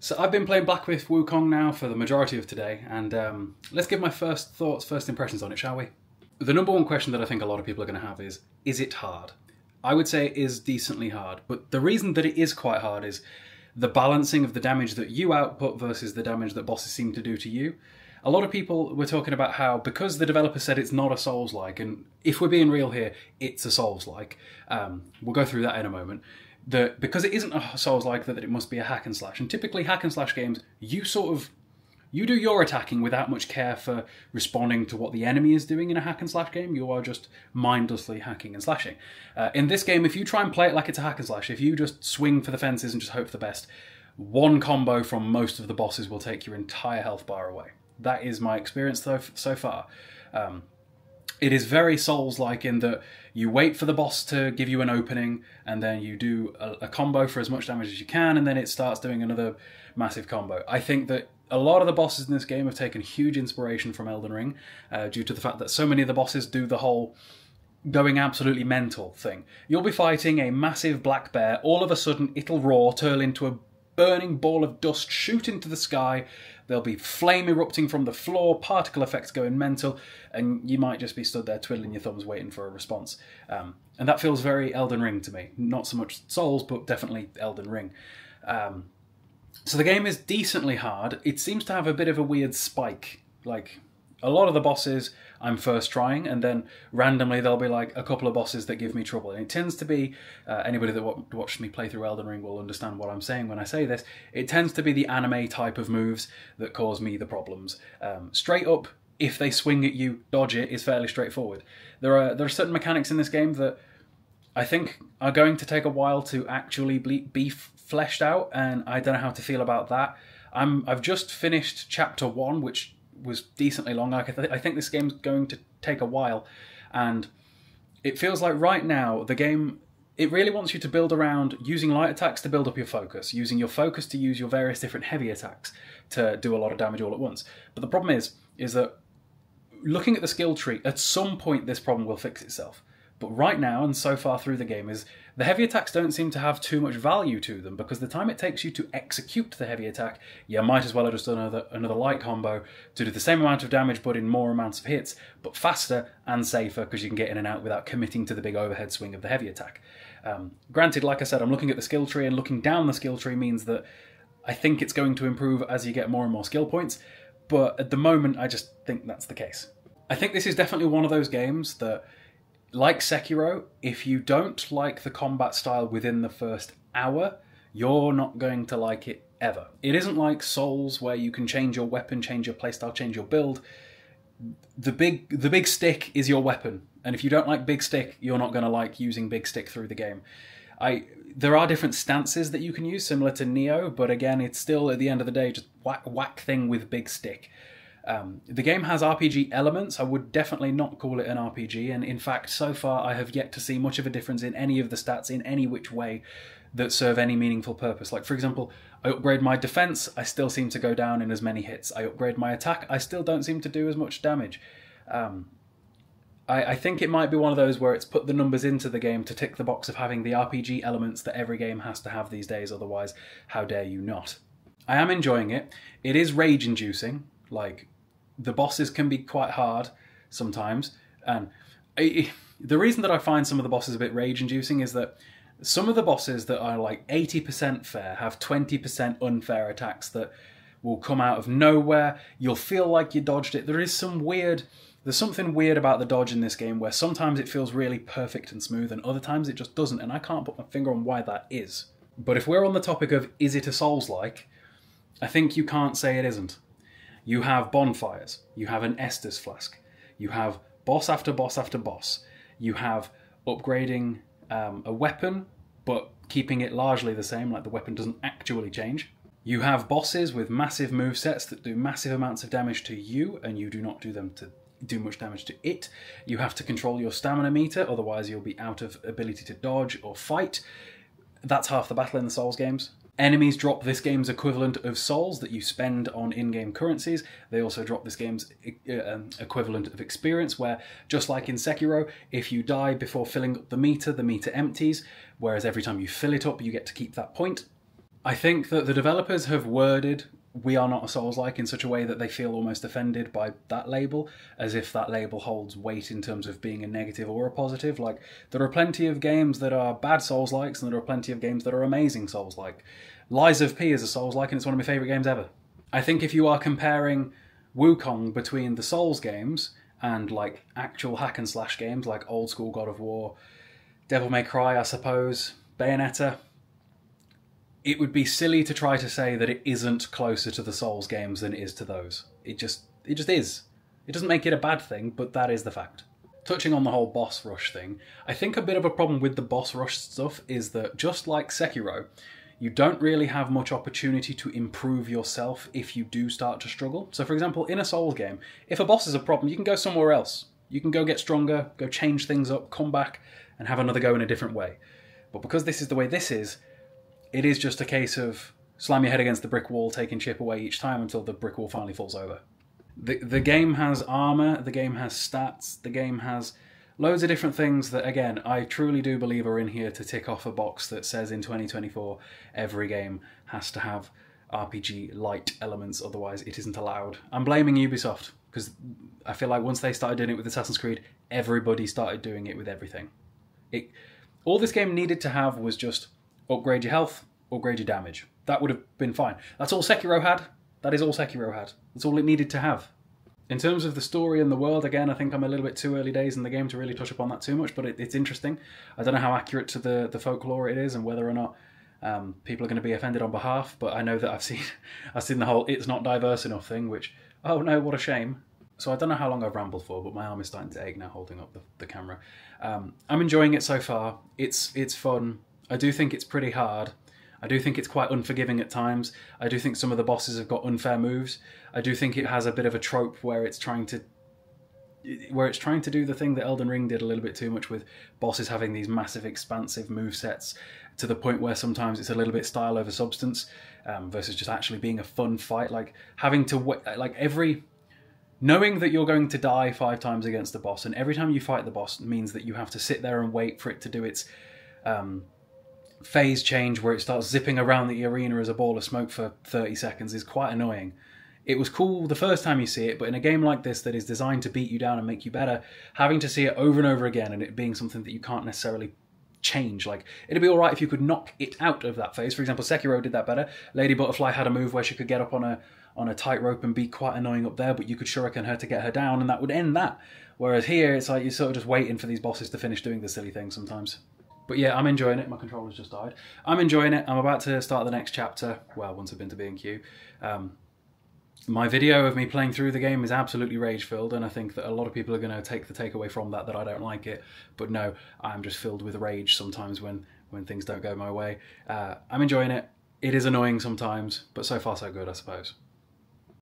So I've been playing Black Myth Wukong now for the majority of today, and let's give my first thoughts, first impressions on it, shall we? The number one question that I think a lot of people are going to have is it hard? I would say it is decently hard, but the reason that it is quite hard is the balancing of the damage that you output versus the damage that bosses seem to do to you. A lot of people were talking about how, because the developer said it's not a Souls-like, and if we're being real here, it's a Souls-like. We'll go through that in a moment. Because it isn't a Souls-like, that it must be a hack and slash. And typically hack and slash games, you do your attacking without much care for responding to what the enemy is doing in a hack and slash game. You are just mindlessly hacking and slashing. In this game, if you try and play it like it's a hack and slash, if you just swing for the fences and just hope for the best, one combo from most of the bosses will take your entire health bar away. That is my experience though so far. It is very Souls-like in that you wait for the boss to give you an opening, and then you do a combo for as much damage as you can, and then it starts doing another massive combo. I think that a lot of the bosses in this game have taken huge inspiration from Elden Ring, due to the fact that so many of the bosses do the whole going absolutely mental thing. You'll be fighting a massive black bear, all of a sudden it'll roar, turn into a burning ball of dust, shoot into the sky, there'll be flame erupting from the floor, particle effects going mental, and you might just be stood there twiddling your thumbs waiting for a response. And that feels very Elden Ring to me. Not so much Souls, but definitely Elden Ring. So the game is decently hard. It seems to have a bit of a weird spike. Like, a lot of the bosses I'm first trying, and then randomly there'll be like a couple of bosses that give me trouble. And it tends to be, anybody that watched me play through Elden Ring will understand what I'm saying when I say this, it tends to be the anime type of moves that cause me the problems. Straight up, if they swing at you, dodge it is fairly straightforward. There are certain mechanics in this game that I think are going to take a while to actually be fleshed out, and I don't know how to feel about that. I've just finished Chapter 1, which was decently long. I think this game's going to take a while, and it feels like right now the game, it really wants you to build around using light attacks to build up your focus, using your focus to use your various different heavy attacks to do a lot of damage all at once. But the problem is that looking at the skill tree, at some point this problem will fix itself. But right now, and so far through the game, is the heavy attacks don't seem to have too much value to them, because the time it takes you to execute the heavy attack, you might as well have just done another light combo to do the same amount of damage but in more amounts of hits, but faster and safer, because you can get in and out without committing to the big overhead swing of the heavy attack. Granted, like I said, I'm looking at the skill tree, and looking down the skill tree means that I think it's going to improve as you get more and more skill points, but at the moment I just think that's the case. I think this is definitely one of those games that, like Sekiro, if you don't like the combat style within the first hour, you're not going to like it ever. It isn't like Souls, where you can change your weapon, change your playstyle, change your build. The big stick is your weapon, and if you don't like big stick, you're not going to like using big stick through the game. There are different stances that you can use, similar to Neo, but again, it's still, at the end of the day, just whack thing with big stick. The game has RPG elements. I would definitely not call it an RPG, and in fact, so far I have yet to see much of a difference in any of the stats in any which way that serve any meaningful purpose. Like, for example, I upgrade my defense, I still seem to go down in as many hits. I upgrade my attack, I still don't seem to do as much damage. I think it might be one of those where it's put the numbers into the game to tick the box of having the RPG elements that every game has to have these days, otherwise how dare you not. I am enjoying it. It is rage-inducing. Like, the bosses can be quite hard sometimes, and the reason that I find some of the bosses a bit rage-inducing is that some of the bosses that are like 80% fair have 20% unfair attacks that will come out of nowhere. You'll feel like you dodged it. There's something weird about the dodge in this game, where sometimes it feels really perfect and smooth, and other times it just doesn't, and I can't put my finger on why that is. But if we're on the topic of, is it a Souls-like, I think you can't say it isn't. You have bonfires, you have an Estus flask, you have boss after boss after boss, you have upgrading a weapon but keeping it largely the same, like the weapon doesn't actually change. You have bosses with massive movesets that do massive amounts of damage to you, and you do not do them to do much damage to it. You have to control your stamina meter, otherwise you'll be out of ability to dodge or fight. That's half the battle in the Souls games. Enemies drop this game's equivalent of souls that you spend on in-game currencies. They also drop this game's equivalent of experience, where, just like in Sekiro, if you die before filling up the meter empties, whereas every time you fill it up, you get to keep that point. I think that the developers have worded We Are Not a Souls-like in such a way that they feel almost offended by that label, as if that label holds weight in terms of being a negative or a positive. Like, there are plenty of games that are bad Souls-likes, and there are plenty of games that are amazing Souls-like. Lies of P is a Souls-like, and it's one of my favourite games ever. I think if you are comparing Wukong between the Souls games and, like, actual hack-and-slash games, like old-school God of War, Devil May Cry, I suppose, Bayonetta, it would be silly to try to say that it isn't closer to the Souls games than it is to those. It just is. It doesn't make it a bad thing, but that is the fact. Touching on the whole boss rush thing, I think a bit of a problem with the boss rush stuff is that, just like Sekiro, you don't really have much opportunity to improve yourself if you do start to struggle. So for example, in a Souls game, if a boss is a problem, you can go somewhere else. You can go get stronger, go change things up, come back, and have another go in a different way. But because this is the way this is, it is just a case of slam your head against the brick wall, taking chip away each time until the brick wall finally falls over. The game has armor, the game has stats, the game has loads of different things that, again, I truly do believe are in here to tick off a box that says in 2024 every game has to have RPG-light elements, otherwise it isn't allowed. I'm blaming Ubisoft, because I feel like once they started doing it with Assassin's Creed, everybody started doing it with everything. All this game needed to have was just upgrade your health, upgrade your damage. That would have been fine. That's all Sekiro had. That is all Sekiro had. That's all it needed to have. In terms of the story and the world, again, I think I'm a little bit too early days in the game to really touch upon that too much, but it's interesting. I don't know how accurate to the folklore it is and whether or not people are going to be offended on behalf, but I know that I've seen the whole "it's not diverse enough" thing, which, oh no, what a shame. So I don't know how long I've rambled for, but my arm is starting to ache now holding up the camera. I'm enjoying it so far. It's fun. I do think it's pretty hard. I do think it's quite unforgiving at times. I do think some of the bosses have got unfair moves. I do think it has a bit of a trope where it's trying to do the thing that Elden Ring did a little bit too much with bosses having these massive expansive movesets to the point where sometimes it's a little bit style over substance versus just actually being a fun fight. Like having to knowing that you're going to die 5 times against the boss, and every time you fight the boss means that you have to sit there and wait for it to do its phase change where it starts zipping around the arena as a ball of smoke for 30 seconds is quite annoying. It was cool the first time you see it, but in a game like this that is designed to beat you down and make you better, having to see it over and over again and it being something that you can't necessarily change. Like, it'd be alright if you could knock it out of that phase. For example, Sekiro did that better. Lady Butterfly had a move where she could get up on a tightrope and be quite annoying up there, but you could shuriken her to get her down and that would end that. Whereas here, it's like you're sort of just waiting for these bosses to finish doing the silly things sometimes. But yeah, I'm enjoying it. My controller's just died. I'm enjoying it. I'm about to start the next chapter. Well, once I've been to B&Q. My video of me playing through the game is absolutely rage-filled, and I think that a lot of people are going to take the takeaway from that I don't like it. But no, I'm just filled with rage sometimes when things don't go my way. I'm enjoying it. It is annoying sometimes, but so far so good, I suppose.